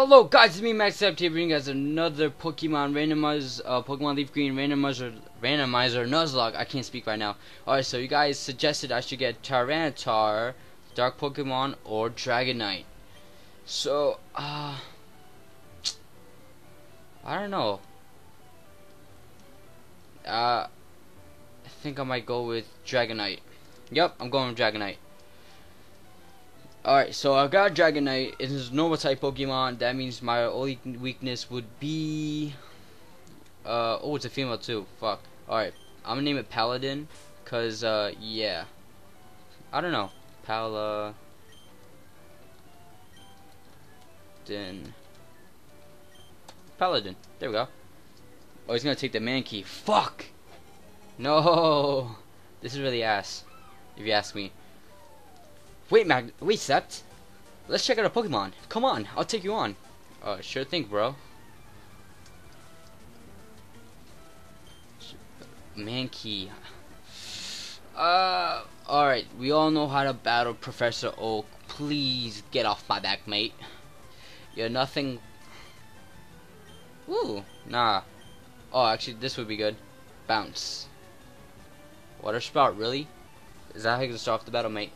Hello guys, it's me MaxSept here, bringing you guys another Pokemon randomizer, Pokemon Leaf Green randomizer Nuzlocke. I can't speak right now. Alright, so you guys suggested I should get Tyranitar, Dark Pokemon, or Dragonite. So, I don't know. I think I might go with Dragonite. Yep, I'm going with Dragonite. Alright, so I got Dragonite. It is normal type Pokemon. That means my only weakness would be oh, it's a female too. Fuck. Alright, I'm gonna name it Paladin, cause yeah, I don't know. Paladin. There we go. Oh, he's gonna take the Mankey. Fuck. No, this is really ass, if you ask me. Wait, Sept. Let's check out a Pokemon. Come on, I'll take you on. Sure thing, bro. Mankey. Alright, we all know how to battle Professor Oak. Please get off my back, mate. You're nothing. Ooh, nah. Oh, actually, this would be good. Bounce. Water Spout, really? Is that how you can start off the battle, mate?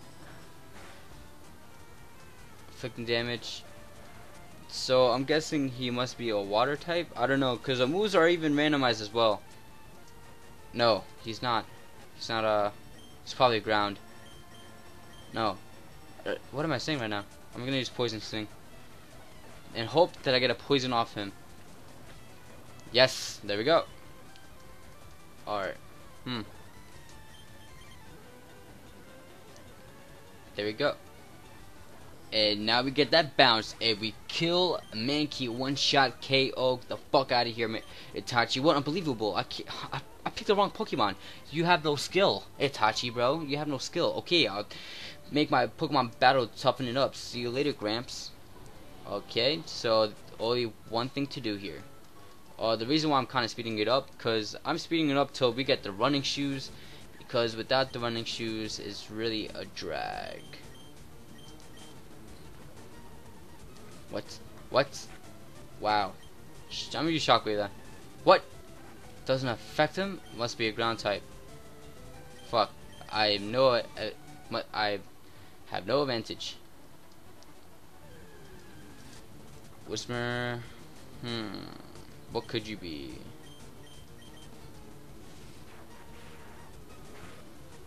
Inflicting damage. So I'm guessing he must be a water type. I don't know, because the moves are even randomized as well. No, he's not. He's not he's probably ground. No. What am I saying right now? I'm gonna use Poison Sting and hope that I get a poison off him. Yes, there we go. Alright. There we go. And now we get that bounce, and we kill Mankey, one-shot KO, the fuck out of here, man. Itachi, what unbelievable! I picked the wrong Pokemon. You have no skill, Itachi, bro. You have no skill. Okay, I'll make my Pokemon battle toughen it up. See you later, Gramps. Okay, so only one thing to do here. The reason why I'm kind of speeding it up, cause I'm speeding it up till we get the running shoes, because without the running shoes, it's really a drag. What? Wow. I'm gonna use Shockwave then. What? Doesn't affect him? Must be a ground type. Fuck. I have no advantage. Whismur. What could you be?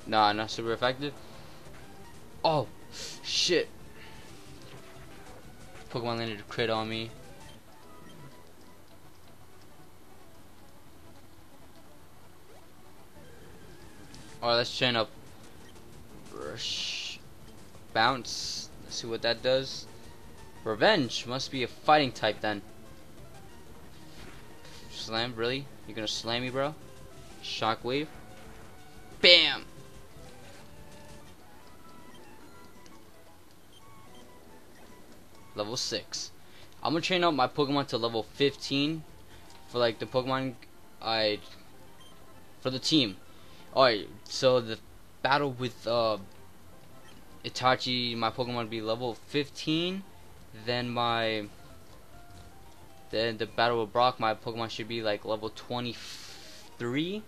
Nah, not super effective. Oh, shit. Pokemon landed a crit on me. Alright, let's chain up. Brush. Bounce. Let's see what that does. Revenge. Must be a fighting type then. Slam, really? You're gonna slam me, bro? Shockwave. Bam! Level 6. I'm gonna train up my Pokemon to level 15 for like the Pokemon for the team. Alright, so the battle with Itachi, my Pokemon would be level 15. Then the battle with Brock, my Pokemon should be like level 23.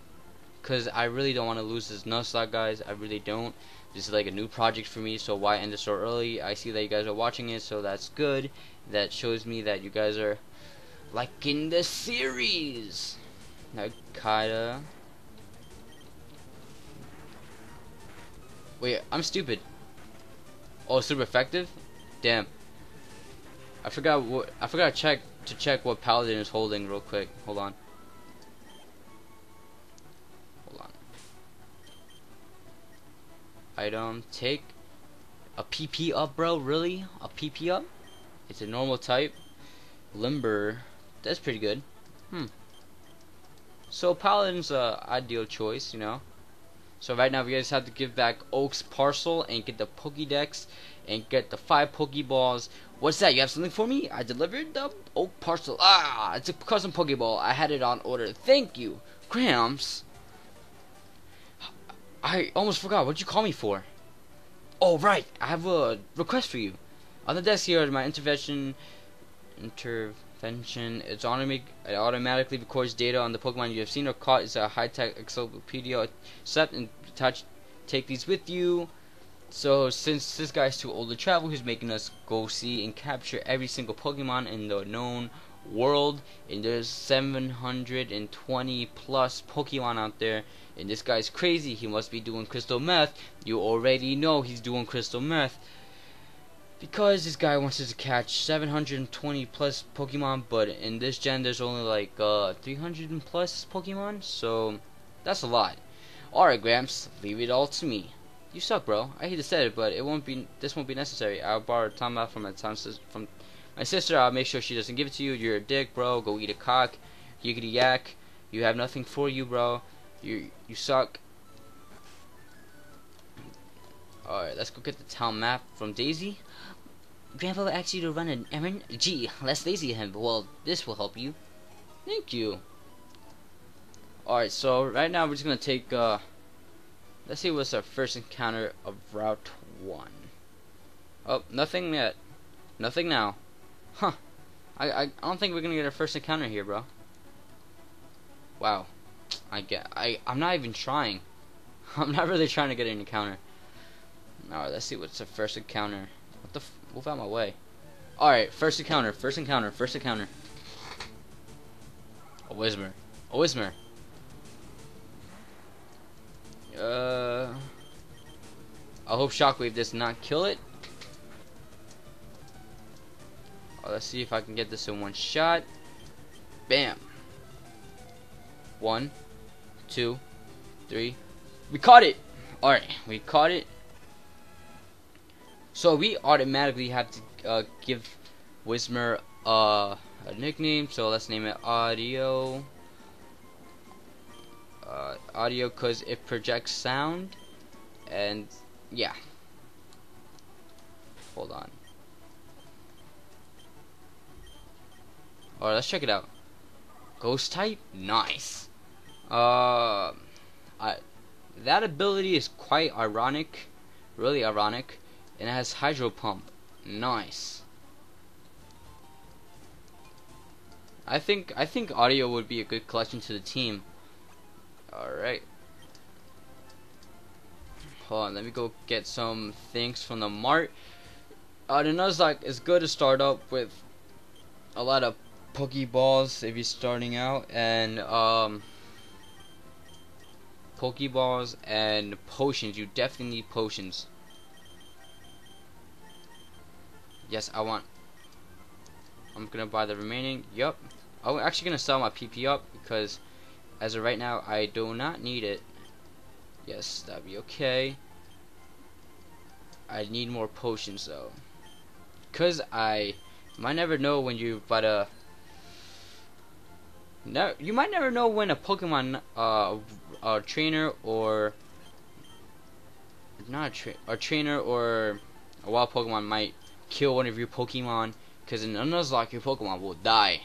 Cause I really don't want to lose this Nuzlocke, guys. I really don't. This is like a new project for me, so why end it so early? I see that you guys are watching it, so that's good. That shows me that you guys are liking the series. Nakata. Wait, I'm stupid. Oh, super effective? Damn. I forgot to check what Paladin is holding real quick. Hold on. Item, take a PP up, bro. Really? A PP up? It's a normal type. Limber. That's pretty good. So Paladin's a ideal choice, you know. So right now we guys have to give back Oak's parcel and get the Pokedex and get the 5 Pokeballs. What's that? You have something for me? I delivered the Oak parcel. Ah, it's a custom Pokeball. I had it on order. Thank you, Gramps. I almost forgot. What'd you call me for? Oh, right. I have a request for you. On the desk here is my intervention intervention. It's it automatically records data on the Pokemon you have seen or caught. It's a high-tech encyclopedia. Accept and touch. Take these with you. So since this guy's too old to travel, he's making us go see and capture every single Pokemon in the known world. And there's 720 plus Pokemon out there. And this guy's crazy. He must be doing crystal meth. You already know he's doing crystal meth, because this guy wants us to catch 720 plus Pokemon, but in this gen there's only like 300 plus Pokemon, so that's a lot. Alright, Gramps, leave it all to me. You suck, bro. I hate to say it, but it won't be. This won't be necessary. I'll borrow time out from my sister. I'll make sure she doesn't give it to you. You're a dick, bro. Go eat a cock. Yiggity yak. You have nothing for you, bro. You suck. Alright, let's go get the town map from Daisy. Grandpa asked you to run an errand? Gee, less lazy than him. Well, this will help you. Thank you. Alright, so right now we're just going to take, let's see what's our first encounter of Route 1. Oh, nothing yet. Nothing now. Huh. I don't think we're going to get our first encounter here, bro. Wow. I'm not even trying. I'm not really trying to get an encounter. Alright, let's see what's the first encounter. What the f? Move out my way. Alright, first encounter, first encounter, first encounter. A Whismur. A Whismur. I hope Shockwave does not kill it. Oh, let's see if I can get this in one shot. Bam. 1, 2, 3. We caught it! Alright, we caught it. So we automatically have to give Whismur a nickname. So let's name it Audio. Audio, cause it projects sound. And yeah. Hold on. Alright, let's check it out. Ghost type, nice. That ability is quite ironic, really ironic. And it has Hydro Pump. Nice. I think Audio would be a good collection to the team. Alright. Hold on, let me go get some things from the mart. The Nuzlocke is good to start up with a lot of Pokeballs if you're starting out, and Pokeballs and potions. You definitely need potions. Yes, I want. I'm gonna buy the remaining. Yup. I'm actually gonna sell my PP up because, as of right now, I do not need it. Yes, that'd be okay. I need more potions though, cause I might never know when you but no, you might never know when a Pokemon a trainer or not a, trainer or a wild Pokemon might kill one of your Pokemon, because in Nuzlocke your Pokemon will die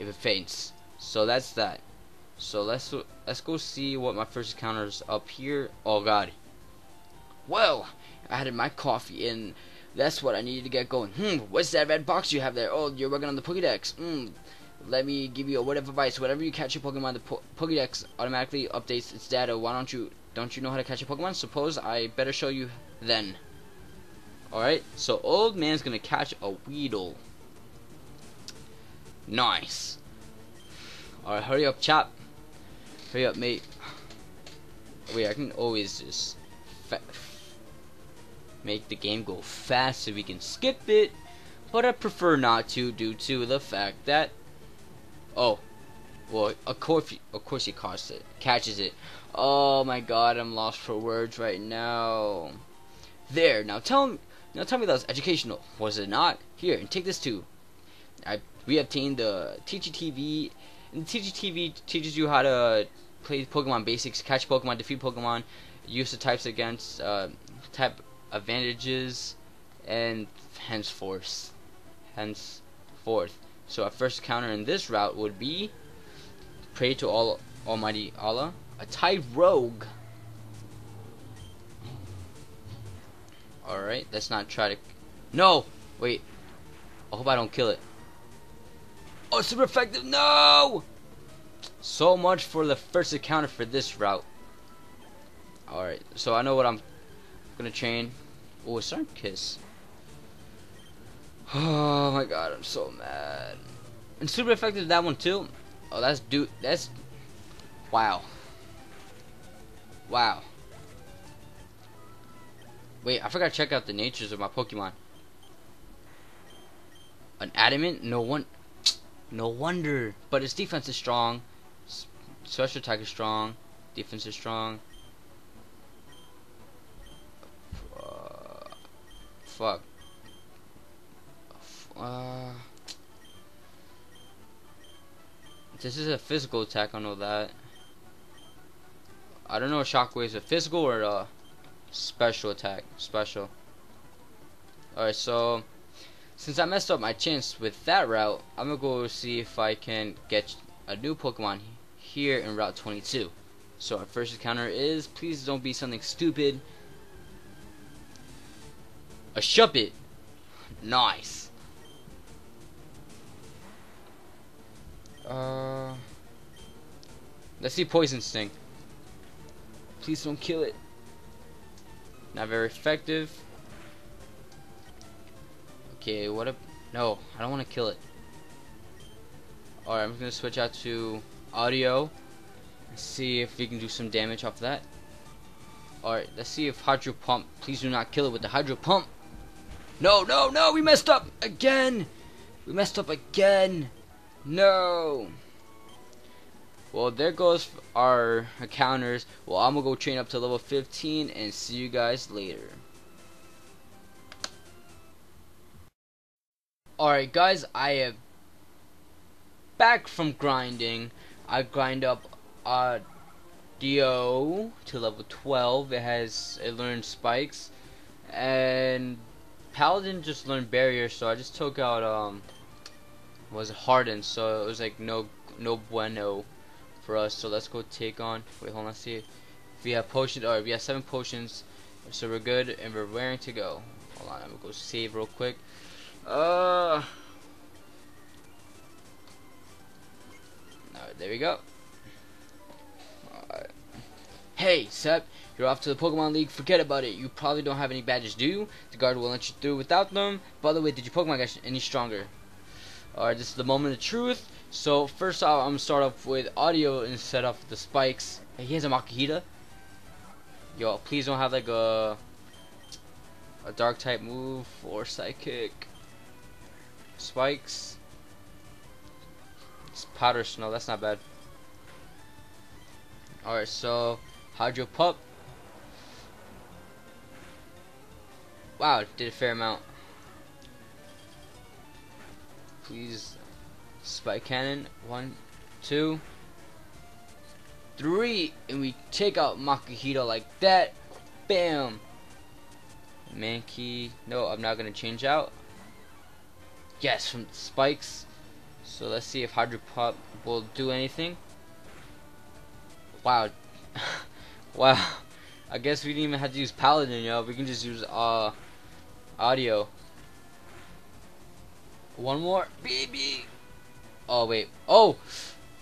if it faints. So that's that. So let's go see what my first encounter is up here. Oh god. Well, I had my coffee and that's what I needed to get going. What's that red box you have there? Oh, you're working on the Pokedex. Let me give you a word of advice. Whenever you catch your Pokemon, the Pokedex automatically updates its data. Why don't you know how to catch a Pokemon? Suppose I better show you then. Alright, so old man's gonna catch a Weedle. Nice. Alright, hurry up, chap. Hurry up, mate. Wait, I can always just make the game go fast so we can skip it, but I prefer not to due to the fact that, oh, well, of course he catches it. Oh my god, I'm lost for words right now. There, now tell me. Now tell me that was educational, was it not? Here, and take this too. We obtained the TGTV, and the TGTV teaches you how to play Pokemon basics, catch Pokemon, defeat Pokemon, use the types against type advantages, and henceforth. So our first encounter in this route would be, pray to all Almighty Allah, a Tyrogue. Alright, let's not try to. No! Wait. I hope I don't kill it. Oh, super effective. No! So much for the first encounter for this route. Alright, so I know what I'm gonna chain. Oh, a Sun Kiss. Oh my god, I'm so mad. And super effective that one too. Oh, that's dude. That's wow. Wow. Wait, I forgot to check out the natures of my Pokemon. An adamant? No wonder. But its defense is strong. Special attack is strong. Defense is strong. Fuck. This is a physical attack, I know that. I don't know if Shockwave's a physical or a special attack. Special. Alright, so since I messed up my chance with that route, I'm gonna go see if I can get a new Pokemon here in Route 22. So our first encounter is, please don't be something stupid, a Shuppet. Nice. Let's see Poison Sting. Please don't kill it. Not very effective. Okay, what a... No, I don't want to kill it. Alright, I'm going to switch out to Audio. Let's see if we can do some damage off that. Alright, let's see if Hydro Pump... Please do not kill it with the Hydro Pump. No, no, no, we messed up again. We messed up again. No. Well, there goes our encounters. Well, I'm gonna go train up to level 15 and see you guys later. Alright guys, I am back from grinding. I grind up Dio to level 12. It learned Spikes, and Paladin just learned Barrier, so I just took out was hardened, so it was like no bueno for us. So let's go take on, wait, hold on, let's see if we have potions. Alright, we have 7 potions, so we're good and we're raring to go. Hold on, I'm gonna go save real quick. Alright, there we go. Alright. Hey Sep, you're off to the Pokemon League. Forget about it. You probably don't have any badges, do you? The guard will let you through without them. By the way, did your Pokemon get any stronger? Alright, this is the moment of truth. So first off, I'm gonna start off with Audio and set off the Spikes. Hey, he has a Makuhita. Yo, please don't have like a dark type move or psychic. Spikes. It's Powder Snow, that's not bad. Alright, so Hydro Pup. Wow, did a fair amount. Please, Spike Cannon. 1, 2, 3, and we take out Makuhita like that. Bam. Mankey. No, I'm not gonna change out. Yes, from Spikes. So let's see if Hydro Pop will do anything. Wow. Wow. I guess we didn't even have to use Paladin, yo. We can just use Audio. One more, baby. Oh wait. Oh,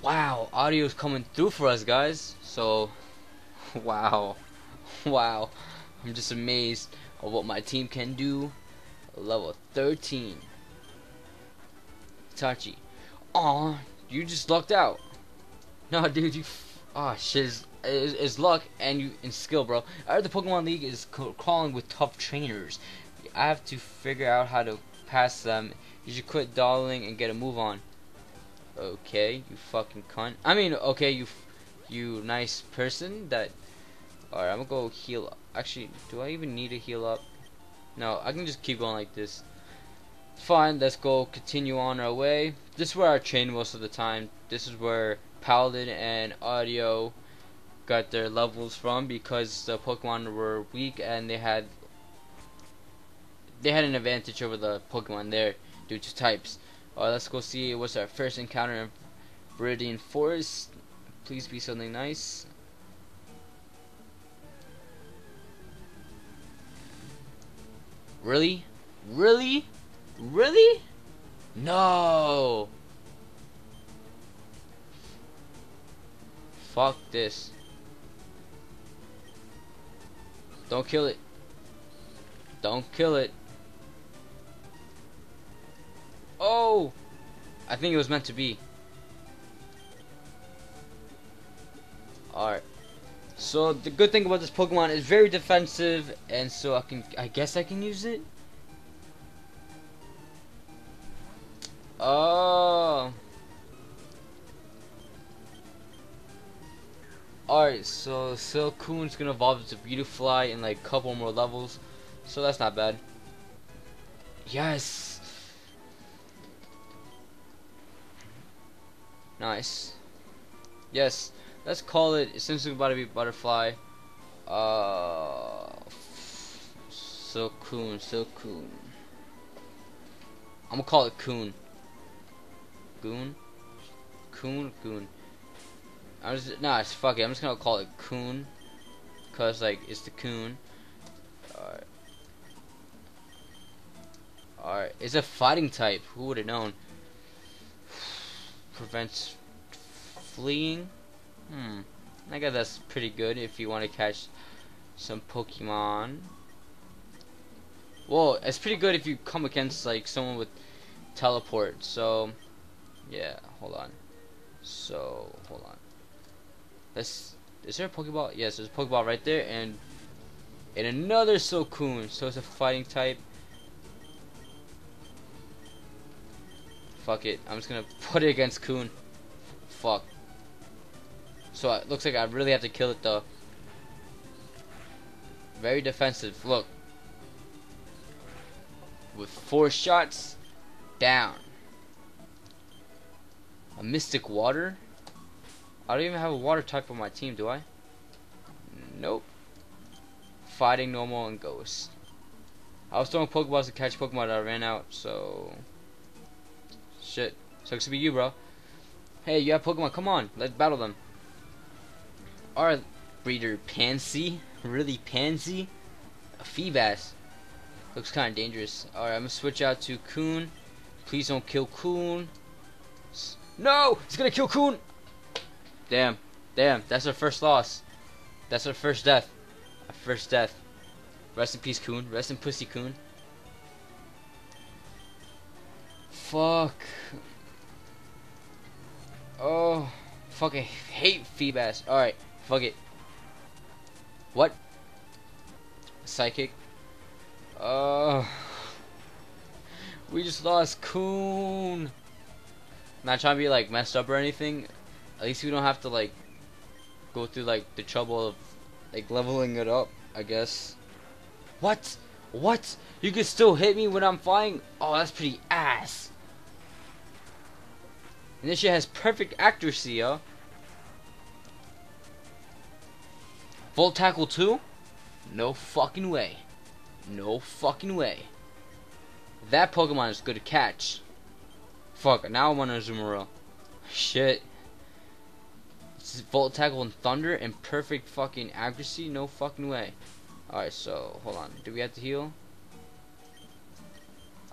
wow. Audio's coming through for us, guys. So, wow, wow. I'm just amazed at what my team can do. Level 13. Itachi. Aw, you just lucked out. No, dude, you. Ah, shit. It's luck and you and skill, bro. I heard the Pokemon League is crawling with tough trainers. I have to figure out how to pass them. You should quit dawdling and get a move on. Okay, you fucking cunt. I mean, okay, you nice person that... Alright, I'm gonna go heal up. Actually, do I even need to heal up? No, I can just keep going like this. Fine, let's go continue on our way. This is where I train most of the time. This is where Paladin and Audio got their levels from, because the Pokemon were weak and they had an advantage over the Pokemon there due to types. Let's go see what's our first encounter in Viridian Forest. Please be something nice. Really? Really? Really? No! Fuck this. Don't kill it. Don't kill it. Oh! I think it was meant to be. Alright. So the good thing about this Pokemon is very defensive, and so I guess I can use it. Oh. Alright, so Silcoon's gonna evolve into Beautifly in like a couple more levels, so that's not bad. Yes. Nice. Yes. Let's call it essentially about to be Butterfly. Silcoon. I'm gonna call it Coon. Coon. Fuck it. I'm just gonna call it Coon, cause like it's the Coon. Alright. It's a fighting type. Who would have known? Prevents fleeing. I guess that's pretty good if you want to catch some Pokemon. Well, it's pretty good if you come against like someone with teleport. So, yeah, hold on. Is there a Pokeball? Yes, there's a Pokeball right there, and another Silcoon. So it's a fighting type. Fuck it, I'm just gonna put it against Coon. Fuck. So it looks like I really have to kill it though. Very defensive. Look, with 4 shots down. A Mystic Water. I don't even have a Water type on my team, do I? Nope. Fighting, normal, and ghost. I was throwing Pokeballs to catch Pokemon that I ran out, so shit. So it should be you, bro. Hey, you have Pokemon. Come on, let's battle them. Our breeder Pansy, really Pansy, a Feebas. Looks kind of dangerous. Alright, I'm gonna switch out to Coon. Please don't kill Coon. No, it's gonna kill Coon. Damn, that's our first loss. That's our first death. Our first death. Rest in peace, Coon. Rest in pussy, Coon. Fuck. Oh, fucking hate Feebas. Alright. Fuck it. What? Psychic. We just lost Coon. Not trying to be like messed up or anything. At least we don't have to like go through like the trouble of like leveling it up, I guess. What? What? You can still hit me when I'm flying? Oh, that's pretty ass. And this shit has perfect accuracy, yo. Full tackle 2? No fucking way. No fucking way. That Pokemon is good to catch. Fuck, now I'm on Azumarill. Shit. Volt tackle and thunder and perfect fucking accuracy? No fucking way. Alright, so hold on. Do we have to heal?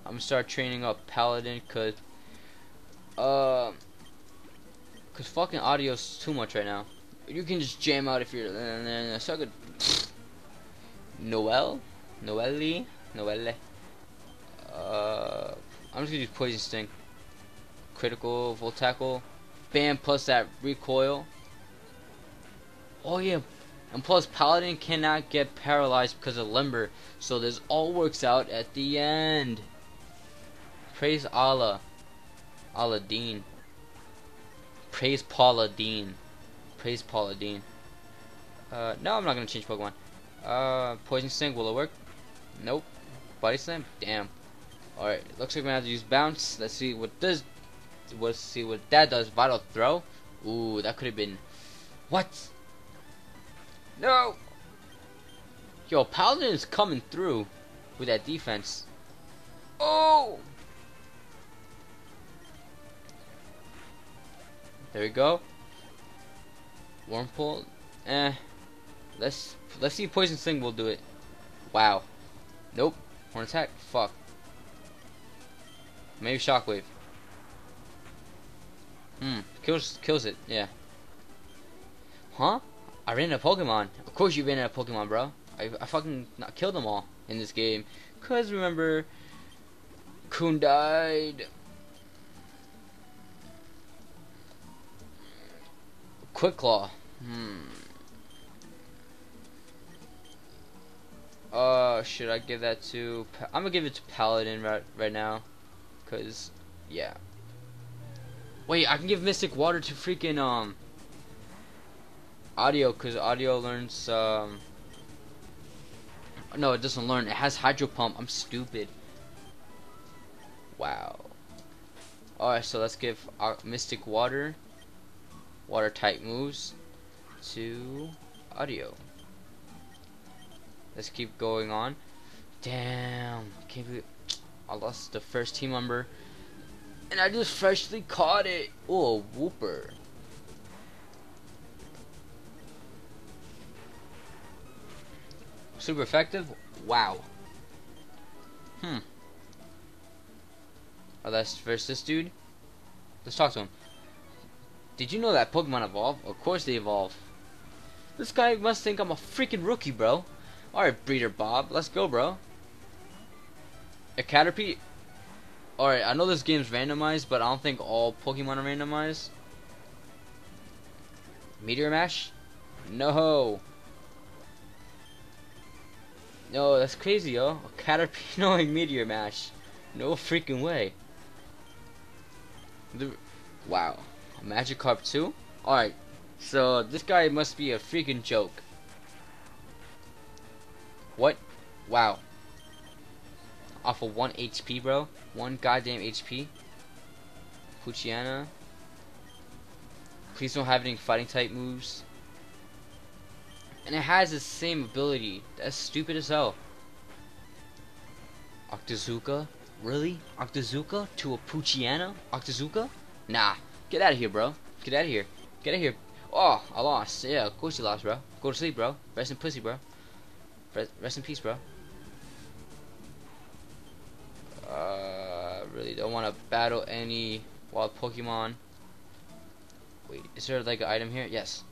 I'm gonna start training up Paladin cause fucking audio's too much right now. You can just jam out if you're so good. Noelle. I'm just gonna use Poison Sting. Critical, full tackle, bam, plus that recoil. Oh yeah, and plus Paladin cannot get paralyzed because of Limber, so this all works out at the end. Praise Allah, Paula Dean. Praise Paula Dean. Praise Paula Dean. No, I'm not gonna change Pokemon. Poison Sting, will it work? Nope. Body Slam? Damn. Alright, looks like we're gonna have to use Bounce. Let's see what this. Let's see what that does. Vital Throw? Ooh, that could have been. What? No! Yo, Paladin is coming through with that defense. Oh! There we go. Wormhole, let's see if Poison Sting will do it. Wow. Nope. Horn attack. Fuck. Maybe Shockwave. Kills it. Yeah. Huh? I ran into Pokemon. Of course you ran into Pokemon, bro. I fucking killed them all in this game. Cause remember, Kun died. Quick Claw. Should I give that to... I'm gonna give it to Paladin right now. Cause, yeah. Wait, I can give Mystic Water to freaking, Audio, cause Audio learns, No, it doesn't learn. It has Hydro Pump. I'm stupid. Wow. Alright, so let's give our Mystic Water... Water-type moves to Audio. Let's keep going on. Damn, can't believe I lost the first team member, and I just freshly caught it. Oh, Whooper. Super effective. Wow. Oh, that's versus this dude. Let's talk to him. Did you know that Pokemon evolve? Of course they evolve. This guy must think I'm a freaking rookie, bro. Alright, Breeder Bob. Let's go, bro. A Caterpie. Alright, I know this game's randomized, but I don't think all Pokemon are randomized. Meteor Mash? No. No, that's crazy, yo. A Caterpie knowing Meteor Mash. No freaking way. Wow. Magikarp too? Alright, so this guy must be a freaking joke. What? Wow. Off of 1 HP, bro. 1 goddamn HP. Puchiana. Please don't have any fighting type moves. And it has the same ability. That's stupid as hell. Octazooka? Really? Octazooka to a Puchiana? Octazooka? Nah. Get out of here, bro. Get out of here. Get out of here. Oh, I lost. Yeah, of course you lost, bro. Go to sleep, bro. Rest in pussy, bro. Rest in peace, bro. Really don't want to battle any wild Pokemon. Wait, is there like an item here? Yes.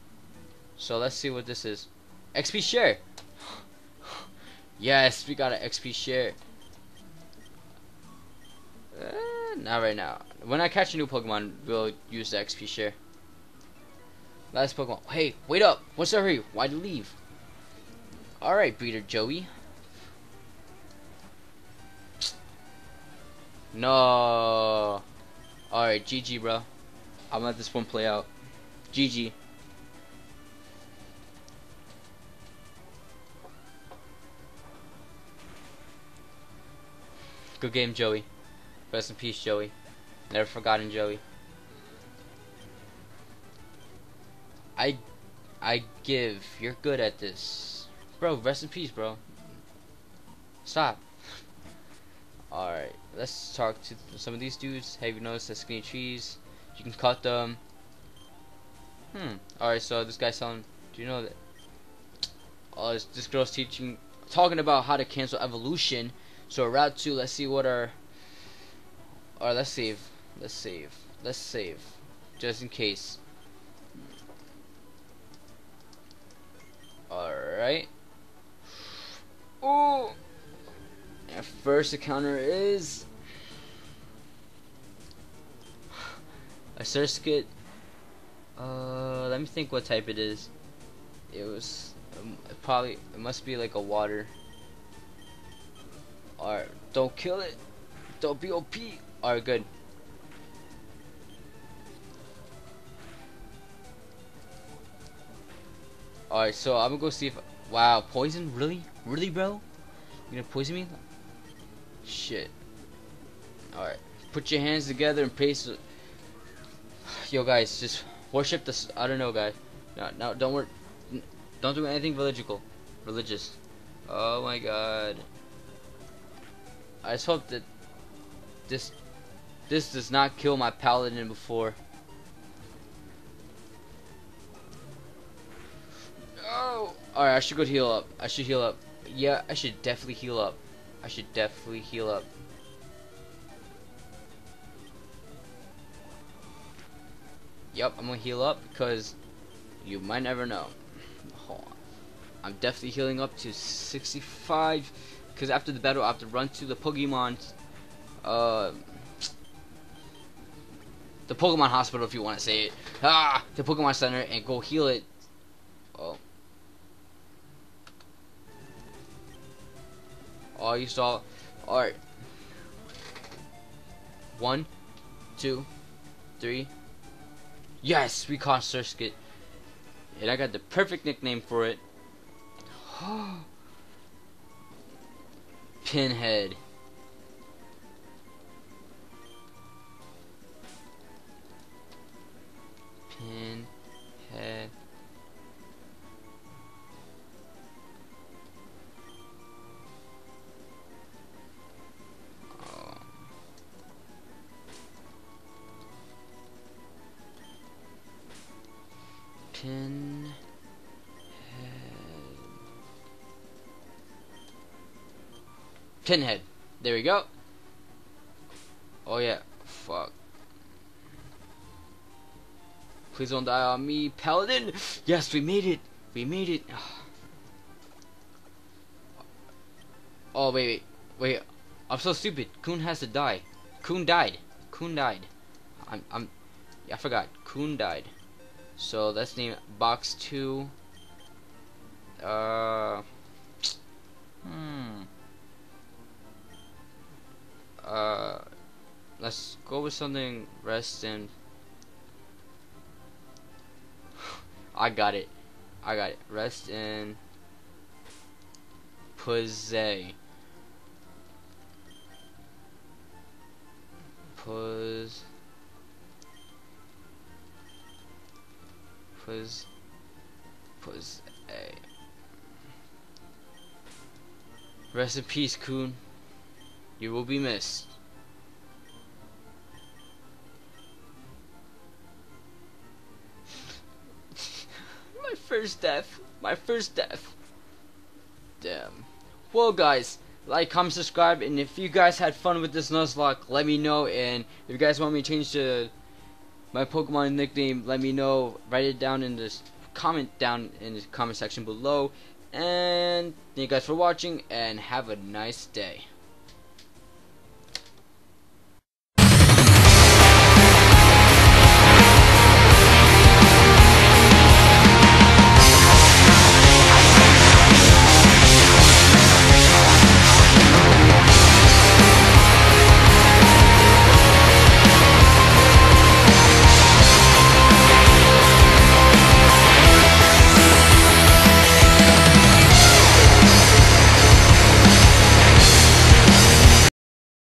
So let's see what this is. XP share. Yes, we got an XP share. Not right now. When I catch a new Pokemon, we'll use the XP share. Last Pokemon. Hey, wait up! What's the hurry? Why'd you leave? Alright, Breeder Joey. No. Alright, GG, bro. I'm gonna let this one play out. GG. Good game, Joey. Rest in peace, Joey. Never forgotten, Joey. I give. You're good at this. Bro, rest in peace, bro. Stop. Alright, let's talk to some of these dudes. Have you noticed the skinny trees? You can cut them. Alright, so this guy's selling... Do you know that... Oh, this girl's talking about how to cancel evolution. So route 2, let's see what our... Alright, let's save. Let's save. Let's save. Just in case. Alright. Oh! And first encounter is... a Surskit. Let me think what type it is. It was... probably... It must be like a water. Alright. Don't kill it. Don't be OP. Alright, good. Alright, so I'm gonna go see if... Wow, poison? Really? Really, bro? You gonna poison me? Shit. Alright. Put your hands together and praise... Yo, guys, just worship the... I don't know, guys. No, don't work. Don't do anything religious. Oh, my God. I just hope that this does not kill my Paladin before. No! Alright, I should go heal up. I should heal up. Yeah, I should definitely heal up. I should definitely heal up. Yep, I'm gonna heal up because You might never know. Hold on. I'm definitely healing up to 65, because after the battle I have to run to the Pokemon hospital, if you want to say it. Ah, the Pokemon Center, and go heal it. Oh. Oh, you saw. Alright. 1, 2, 3. Yes, Recon Circuit. And I got the perfect nickname for it. Pinhead. Pinhead. Pinhead. Pinhead. There we go. Oh yeah. Fuck. Please don't die on me, Paladin. Yes, we made it. We made it. Oh wait, wait, wait. I'm so stupid. Coon has to die. Coon died. Coon died. I forgot. Coon died. So let's name it box 2. Let's go with something rest in. I got it. I got it. Rest in Puzzay. Puzz. Puzz. Puzzay. Rest in peace, Coon. You will be missed. My first death. My first death. Damn. Well, guys, like, comment, subscribe, and if you guys had fun with this Nuzlocke, let me know. And if you guys want me to change my Pokemon nickname, let me know. Write it down in this comment down in the comment section below. And thank you guys for watching, and have a nice day.